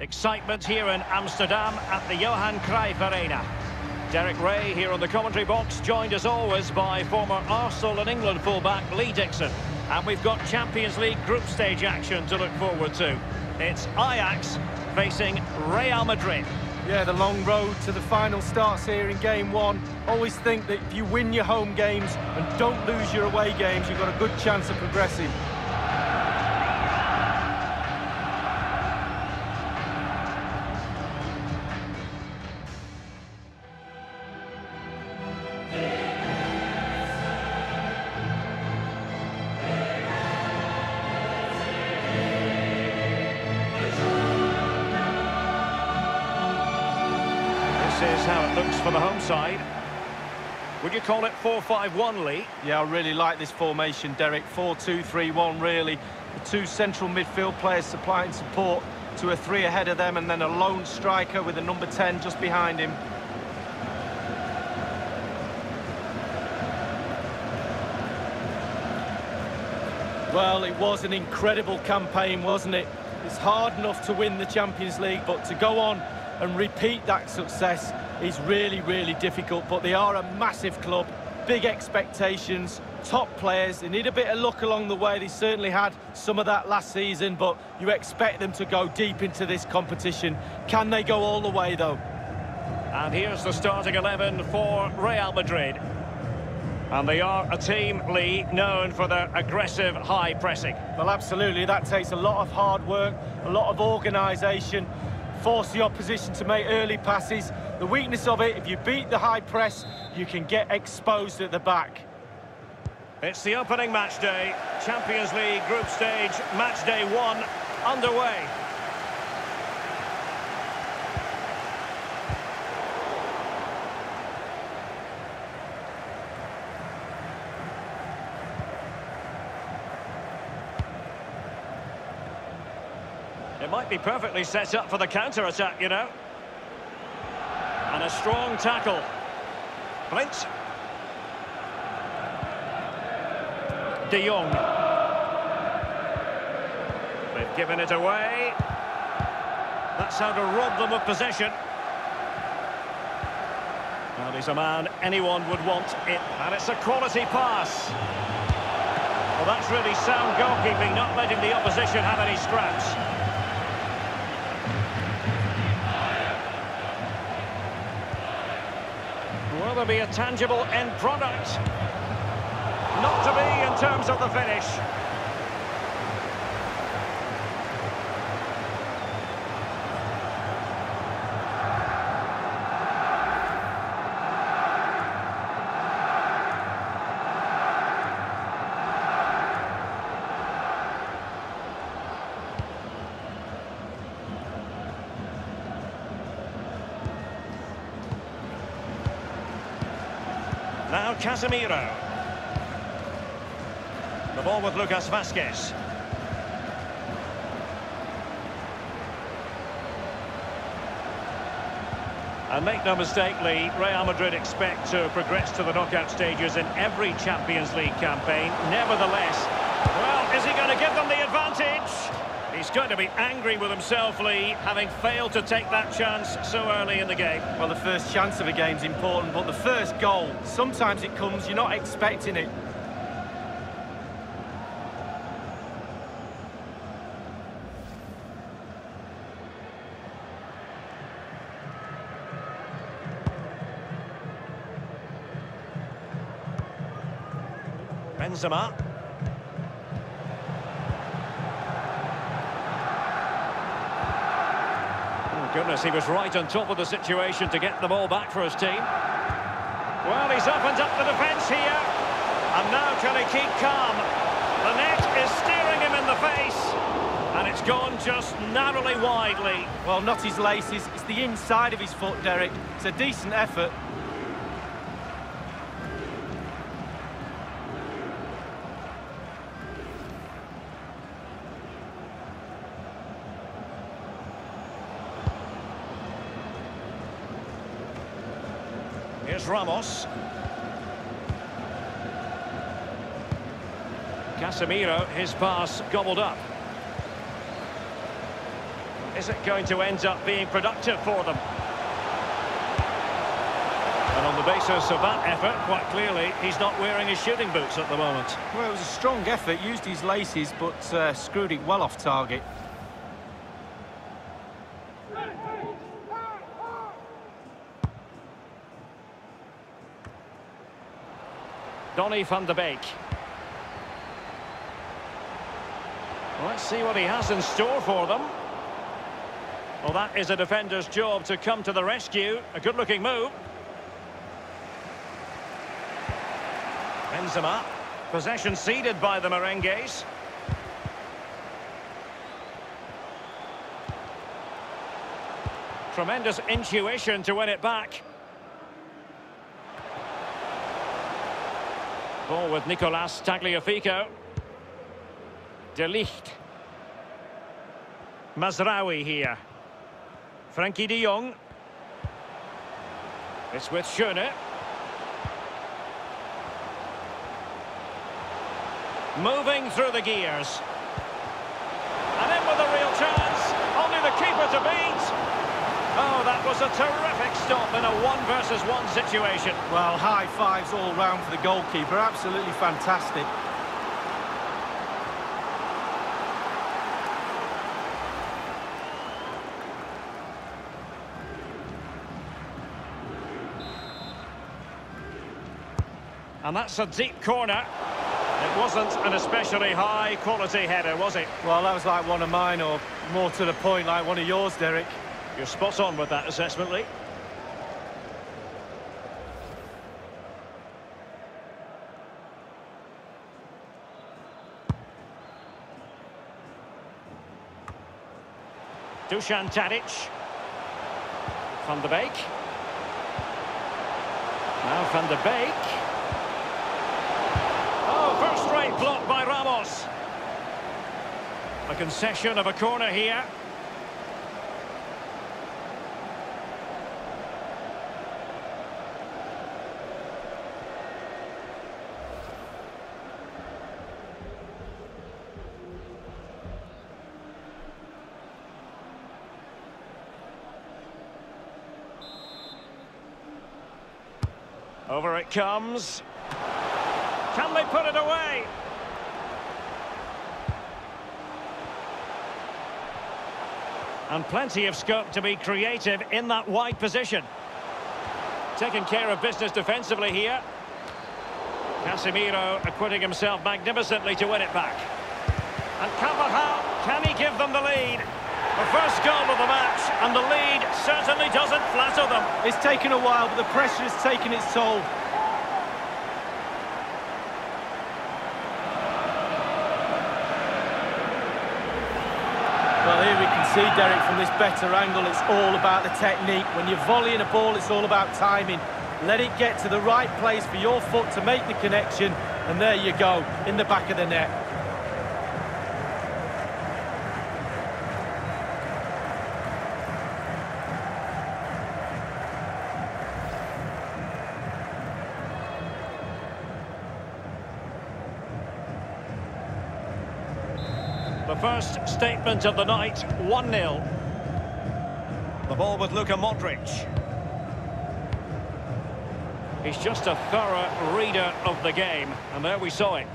Excitement here in Amsterdam at the Johan Cruyff Arena. Derek Ray here on the commentary box, joined as always by former Arsenal and England fullback Lee Dixon. And we've got Champions League group stage action to look forward to. It's Ajax facing Real Madrid. Yeah, the long road to the final starts here in game one. Always think that if you win your home games and don't lose your away games, you've got a good chance of progressing. This is how it looks for the home side. Would you call it 4-5-1, Lee? Yeah, I really like this formation, Derek. 4-2-3-1, really. The two central midfield players supplying support to a three ahead of them, and then a lone striker with a number 10 just behind him. Well, it was an incredible campaign, wasn't it? It's hard enough to win the Champions League, but to go on and repeat that success is really, really difficult. But they are a massive club, big expectations, top players. They need a bit of luck along the way. They certainly had some of that last season, but you expect them to go deep into this competition. Can they go all the way, though? And here's the starting 11 for Real Madrid. And they are a team, Lee, known for their aggressive high pressing. Well, absolutely. That takes a lot of hard work, a lot of organisation. Force the opposition to make early passes. The weakness of it, if you beat the high press, you can get exposed at the back. It's the opening match day. Champions League group stage, match day one, underway. It might be perfectly set up for the counter-attack, you know. And a strong tackle. Blitz. De Jong. They've given it away. That's how to rob them of possession. Well, he's a man anyone would want it. And it's a quality pass. Well, that's really sound goalkeeping, not letting the opposition have any scraps. Will there be a tangible end product? Not to be in terms of the finish. Now Casemiro. The ball with Lucas Vazquez. And make no mistake, Lee, Real Madrid expect to progress to the knockout stages in every Champions League campaign. Nevertheless, well, is he going to give them the advantage? He's going to be angry with himself, Lee, having failed to take that chance so early in the game. Well, the first chance of a game is important, but the first goal, sometimes it comes, you're not expecting it. Benzema. Goodness, he was right on top of the situation to get the ball back for his team. Well, he's opened up the defence here. And now can he keep calm? The net is staring him in the face. And it's gone just narrowly widely. Well, not his laces. It's the inside of his foot, Derek. It's a decent effort. Here's Ramos. Casemiro, his pass gobbled up. isn't going to end up being productive for them. And on the basis of that effort, quite clearly, he's not wearing his shooting boots at the moment. Well, it was a strong effort, used his laces, but screwed it well off target. Donny van de Beek. Let's see what he has in store for them. Well, that is a defender's job to come to the rescue. A good-looking move. Benzema. Possession ceded by the Merengues. Tremendous intuition to win it back. Ball with Nicolas Tagliafico. De Ligt. Mazraoui here. Frankie de Jong. It's with Schöne. Moving through the gears. And in with a real chance. Only the keeper to beat. Oh, that was a terrific stop in a 1-versus-1 situation. Well, high fives all round for the goalkeeper. Absolutely fantastic. And that's a deep corner. It wasn't an especially high-quality header, was it? Well, that was like one of mine, or more to the point, like one of yours, Derek. You're spot on with that assessment, Lee. Dusan Tadic. Van de Beek. Now Van de Beek. First-rate block by Ramos. A concession of a corner here. Over it comes. Can they put it away? And plenty of scope to be creative in that wide position. Taking care of business defensively here. Casemiro acquitting himself magnificently to win it back. And Carvajal, can he give them the lead? The first goal of the match, and the lead certainly doesn't flatter them. It's taken a while, but the pressure has taken its toll. Well, here we can see, Derek, from this better angle, it's all about the technique. When you're volleying a ball, it's all about timing. Let it get to the right place for your foot to make the connection, and there you go, in the back of the net. The first statement of the night, 1-0. The ball with Luka Modric. He's just a thorough reader of the game, and there we saw it.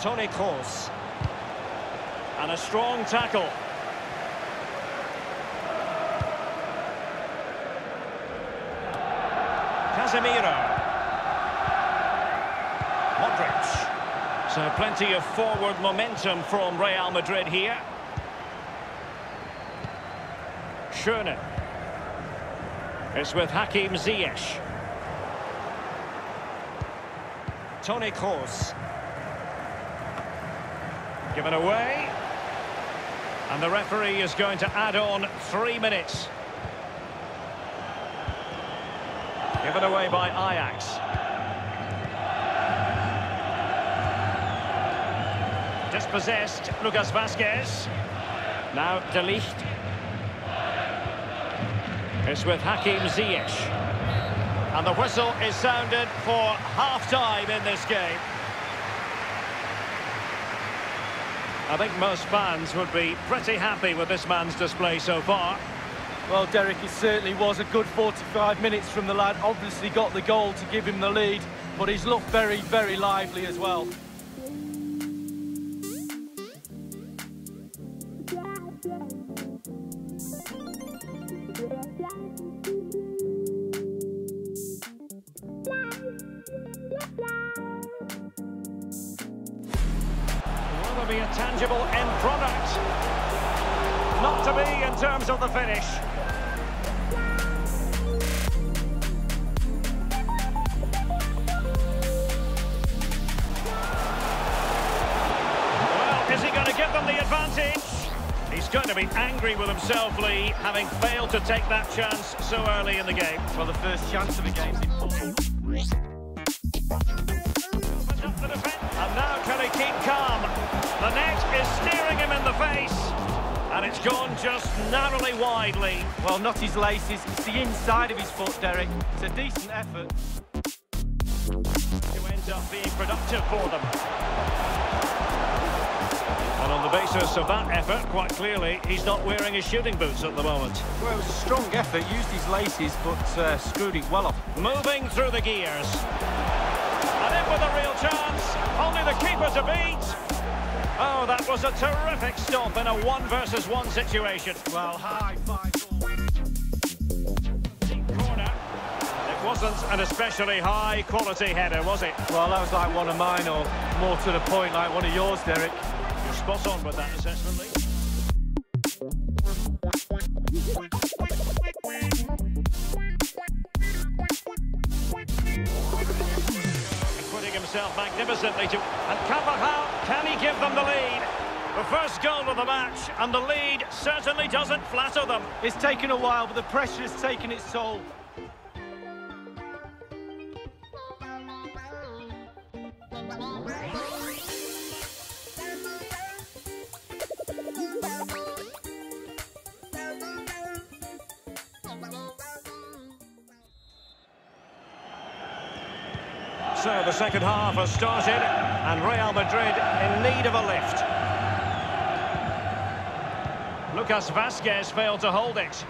Toni Kroos. And a strong tackle. Casemiro. Modric. So plenty of forward momentum from Real Madrid here. Schöne. It's with Hakim Ziyech. Toni Kroos. Given away. And the referee is going to add on 3 minutes. Given away by Ajax. Dispossessed, Lucas Vazquez. Now De Ligt. It's with Hakim Ziyech. And the whistle is sounded for half-time in this game. I think most fans would be pretty happy with this man's display so far. Well, Derek, he certainly was a good 45 minutes from the lad. Obviously got the goal to give him the lead, but he's looked very, very lively as well. Will there be a tangible end product? Not to be in terms of the finish. Well, is he going to give them the advantage? He's going to be angry with himself, Lee, having failed to take that chance so early in the game. Well, the first chance of the game is important. And now can he keep calm? The net is staring him in the face. And it's gone just narrowly widely. Well, not his laces, it's the inside of his foot, Derek. It's a decent effort. Who ends up being productive for them. And on the basis of that effort, quite clearly, he's not wearing his shooting boots at the moment. Well, it was a strong effort, used his laces, but screwed it well off. Moving through the gears. And in with a real chance, only the keeper to beat. Oh, that was a terrific stop in a 1-versus-1 situation. Well, high five. Wasn't an especially high-quality header, was it? Well, that was like one of mine, or more to the point, like one of yours, Derek. You're spot on with that assessment, Lee. Putting himself magnificently to... And Carvajal, can he give them the lead? The first goal of the match, and the lead certainly doesn't flatter them. It's taken a while, but the pressure has taken its toll. So the second half has started, and Real Madrid in need of a lift. Lucas Vazquez failed to hold it.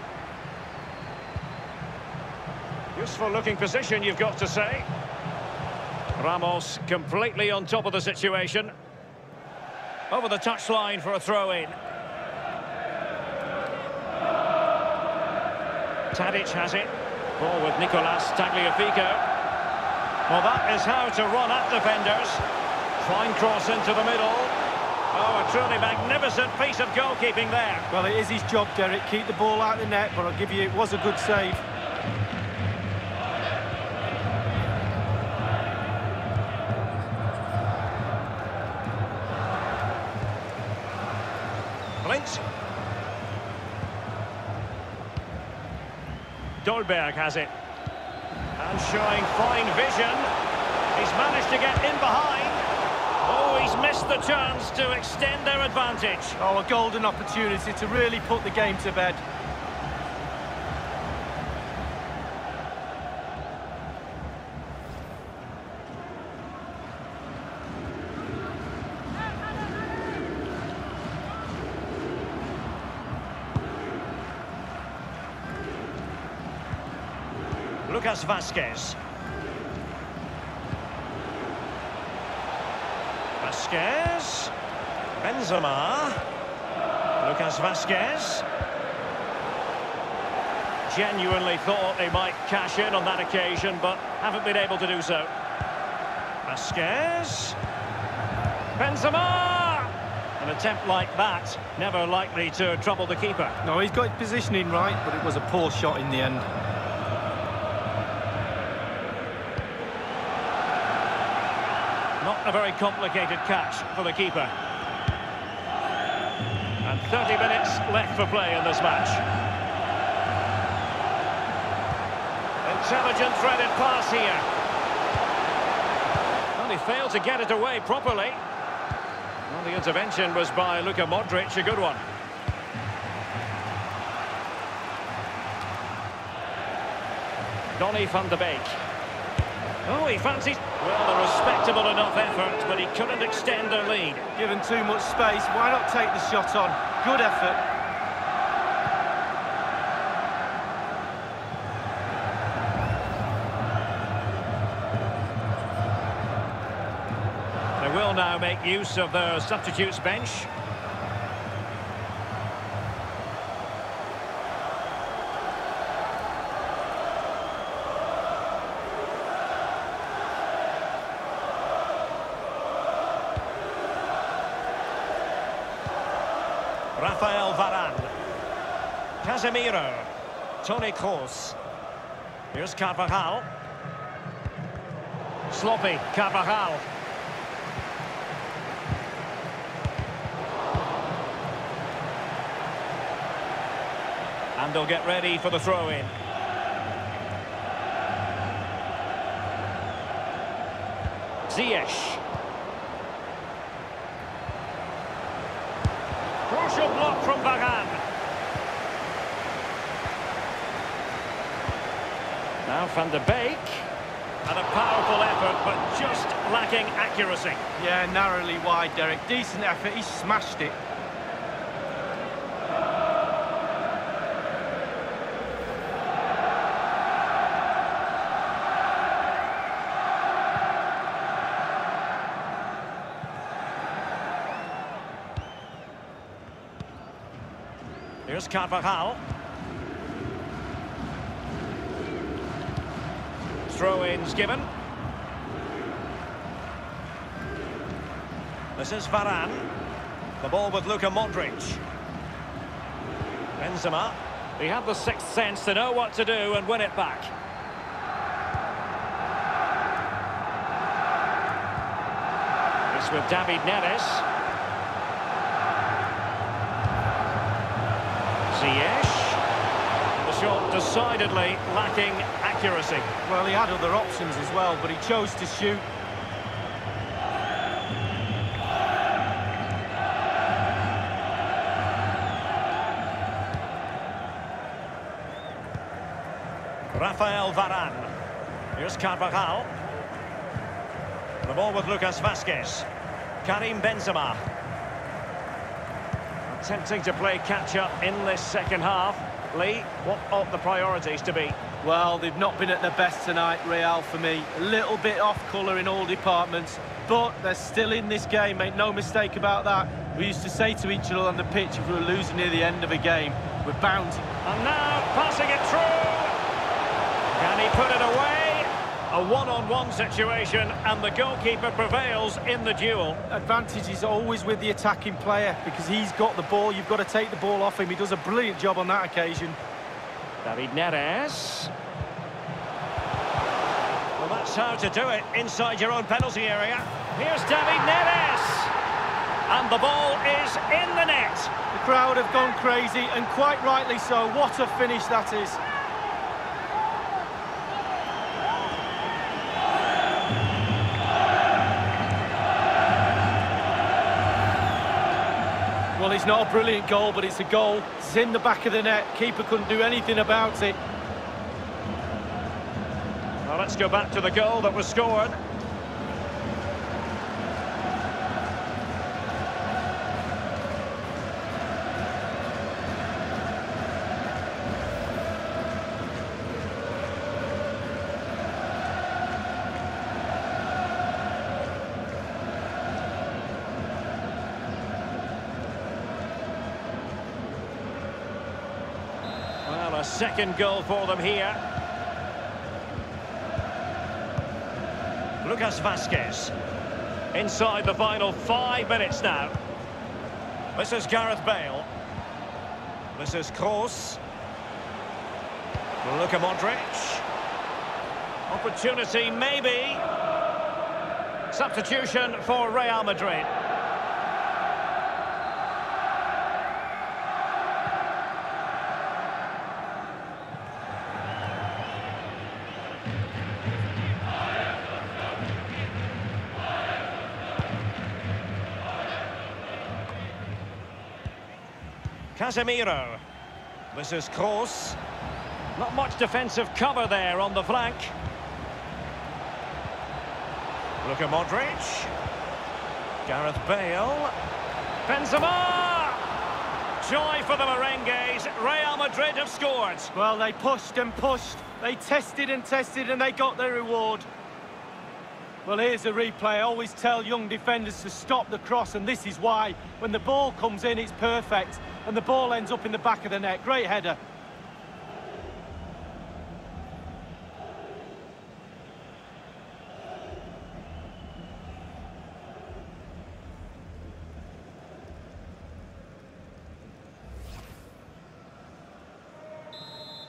Useful looking position, you've got to say. Ramos completely on top of the situation. Over the touchline for a throw-in. Tadic has it. Ball with Nicolas Tagliafico. Well, that is how to run at defenders. Fine cross into the middle. Oh, a truly magnificent piece of goalkeeping there. Well, it is his job, Derek. Keep the ball out of the net, but I'll give you, it was a good save. Blint. Dolberg has it. And showing fine vision, he's managed to get in behind. Oh, he's missed the chance to extend their advantage. Oh, a golden opportunity to really put the game to bed. Lucas Vazquez. Vazquez. Benzema. Lucas Vazquez. Genuinely thought they might cash in on that occasion, but haven't been able to do so. Vazquez. Benzema! An attempt like that, never likely to trouble the keeper. No, he's got his positioning right, but it was a poor shot in the end. Not a very complicated catch for the keeper. And 30 minutes left for play in this match. Intelligent threaded pass here. And he failed to get it away properly. Well, the intervention was by Luka Modric, a good one. Donny van de Beek. Oh, he fancies... Well, a respectable enough effort, but he couldn't extend their lead. Given too much space, why not take the shot on? Good effort. Will now make use of the substitutes bench. Rafael Varane, Casemiro, Toni Kroos. Here's Carvajal. Sloppy Carvajal. And they'll get ready for the throw-in. Ziyech. Crucial block from Varane. Now Van de Beek. And a powerful effort, but just lacking accuracy. Yeah, narrowly wide, Derek. Decent effort, he smashed it. Here's Carvajal. Throw-ins given. This is Varane. The ball with Luka Modric. Benzema. He had the sixth sense to know what to do and win it back. It's with David Neres. Ziyech. The shot decidedly lacking accuracy. Well, he had other options as well, but he chose to shoot. Rafael Varane. Here's Carvajal. The ball with Lucas Vazquez. Karim Benzema. Attempting to play catch-up in this second half. Lee, what ought the priorities to be? Well, they've not been at their best tonight, Real, for me. A little bit off colour in all departments, but they're still in this game, make no mistake about that. We used to say to each other on the pitch, if we were losing near the end of a game, we're bound. And now, passing it through! Can he put it away? A one-on-one situation, and the goalkeeper prevails in the duel. Advantage is always with the attacking player, because he's got the ball, you've got to take the ball off him. He does a brilliant job on that occasion. David Neres. Well, that's how to do it, inside your own penalty area. Here's David Neres. And the ball is in the net. The crowd have gone crazy, and quite rightly so. What a finish that is. Well, it's not a brilliant goal, but it's a goal. It's in the back of the net. Keeper couldn't do anything about it. Well, let's go back to the goal that was scored. A second goal for them here. Lucas Vazquez. Inside the final 5 minutes now. This is Gareth Bale. This is Kroos. Luka Modric. Opportunity maybe. Substitution for Real Madrid. Casemiro. This is Kroos. Not much defensive cover there on the flank. Luka Modric. Gareth Bale. Benzema! Joy for the Merengues. Real Madrid have scored. Well, they pushed and pushed. They tested and tested and they got their reward. Well, here's a replay. I always tell young defenders to stop the cross, and this is why. When the ball comes in, it's perfect, and the ball ends up in the back of the net. Great header.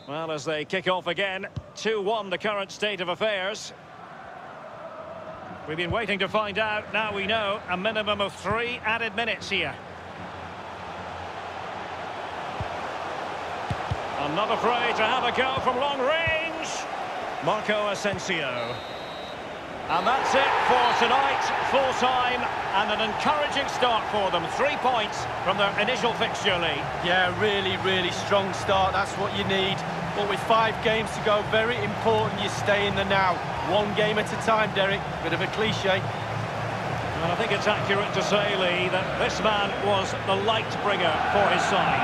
Well, as they kick off again, 2-1 the current state of affairs. We've been waiting to find out. Now we know. A minimum of 3 added minutes here. I'm not afraid to have a go from long range. Marco Asensio. And that's it for tonight. Full time and an encouraging start for them. 3 points from their initial fixture lead. Yeah, really strong start. That's what you need. But with 5 games to go, very important you stay in the now. 1 game at a time, Derek. Bit of a cliche. And I think it's accurate to say, Lee, that this man was the light bringer for his side.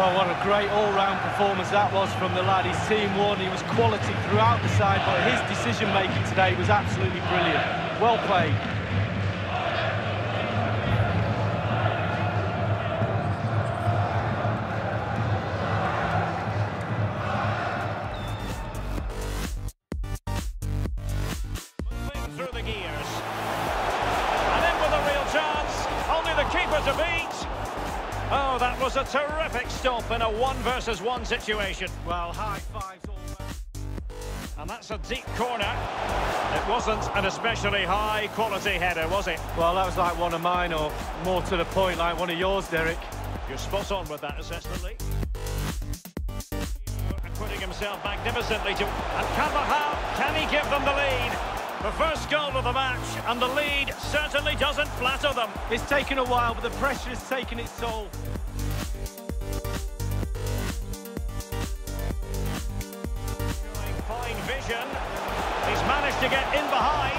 Well, what a great all-round performance that was from the lad. His team won, he was quality throughout the side, but his decision-making today was absolutely brilliant. Well played. A terrific stop in a 1-versus-1 situation. Well, high fives all around. And that's a deep corner. It wasn't an especially high quality header, was it? Well, that was like one of mine, or more to the point, like one of yours, Derek. You're spot on with that assessment, Lee. And putting himself magnificently to... And Carvajal, can he give them the lead? The first goal of the match, and the lead certainly doesn't flatter them. It's taken a while, but the pressure has taken its toll. He's managed to get in behind.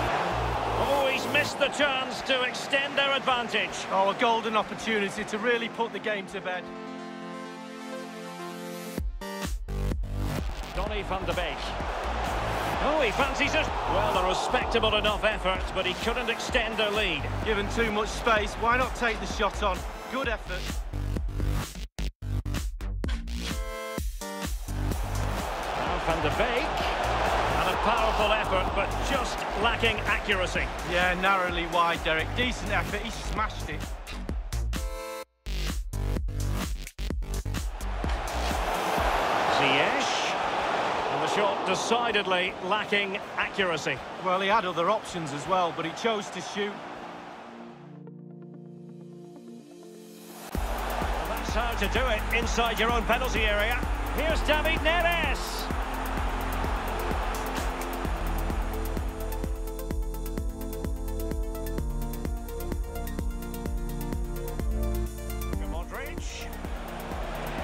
Oh, he's missed the chance to extend their advantage. Oh, a golden opportunity to really put the game to bed. Donny van de Beek. Oh, he fancies it. Well, a respectable enough effort, but he couldn't extend their lead. Given too much space, why not take the shot on? Good effort. Now van de Beek. Powerful effort, but just lacking accuracy. Yeah, narrowly wide, Derek. Decent effort, he smashed it. Ziyech. And the shot decidedly lacking accuracy. Well, he had other options as well, but he chose to shoot. Well, that's how to do it inside your own penalty area. Here's David Neres.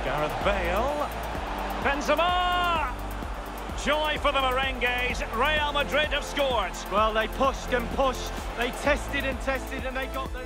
Gareth Bale, Benzema! Joy for the Merengues, Real Madrid have scored. Well, they pushed and pushed, they tested and tested, and they got their...